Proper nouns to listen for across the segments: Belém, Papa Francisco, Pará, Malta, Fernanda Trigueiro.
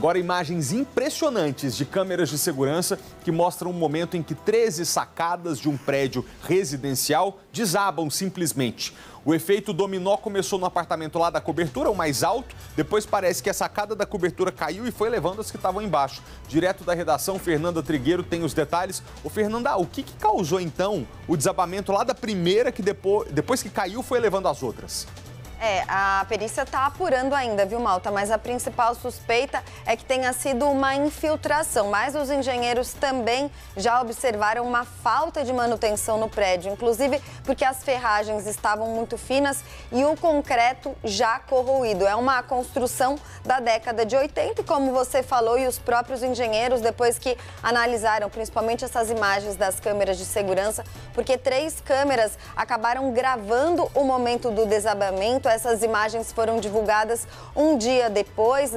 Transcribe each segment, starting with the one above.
Agora, imagens impressionantes de câmeras de segurança que mostram o momento em que 13 sacadas de um prédio residencial desabam simplesmente. O efeito dominó começou no apartamento lá da cobertura, o mais alto, depois parece que a sacada da cobertura caiu e foi levando as que estavam embaixo. Direto da redação, Fernanda Trigueiro tem os detalhes. Ô, Fernanda, o que causou, então, o desabamento lá da primeira que depois que caiu foi levando as outras? A perícia está apurando ainda, viu, Malta? Mas a principal suspeita é que tenha sido uma infiltração. Mas os engenheiros também já observaram uma falta de manutenção no prédio, inclusive porque as ferragens estavam muito finas e o concreto já corroído. É uma construção da década de 80, como você falou, e os próprios engenheiros, depois que analisaram principalmente essas imagens das câmeras de segurança, porque 3 câmeras acabaram gravando o momento do desabamento. Essas imagens foram divulgadas um dia depois,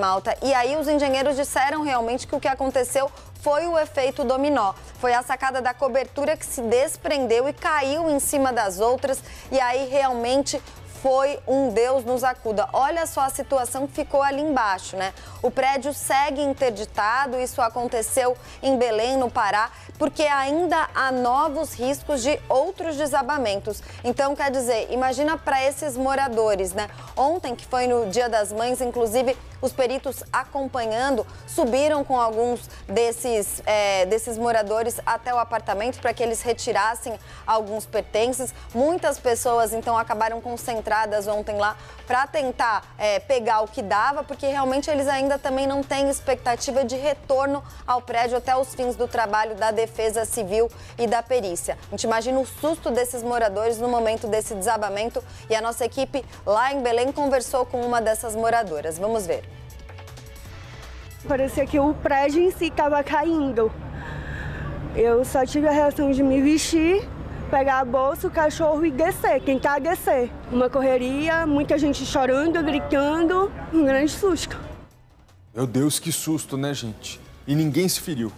Malta. E aí os engenheiros disseram realmente que o que aconteceu foi o efeito dominó. Foi a sacada da cobertura que se desprendeu e caiu em cima das outras. E aí realmente foi um Deus nos acuda. Olha só a situação que ficou ali embaixo, né? O prédio segue interditado, isso aconteceu em Belém, no Pará, porque ainda há novos riscos de outros desabamentos. Então, quer dizer, imagina para esses moradores, né? Ontem, que foi no Dia das Mães, inclusive, os peritos acompanhando subiram com alguns desses moradores até o apartamento para que eles retirassem alguns pertences. Muitas pessoas, então, acabaram concentrando ontem lá para tentar pegar o que dava, porque realmente eles ainda também não têm expectativa de retorno ao prédio até os fins do trabalho da Defesa Civil e da perícia. A gente imagina o susto desses moradores no momento desse desabamento e a nossa equipe lá em Belém conversou com uma dessas moradoras. Vamos ver. Parecia que o prédio em si estava caindo. Eu só tive a reação de me vestir, pegar a bolsa, o cachorro e descer, tentar descer. Uma correria, muita gente chorando, gritando, um grande susto. Meu Deus, que susto, né, gente? E ninguém se feriu.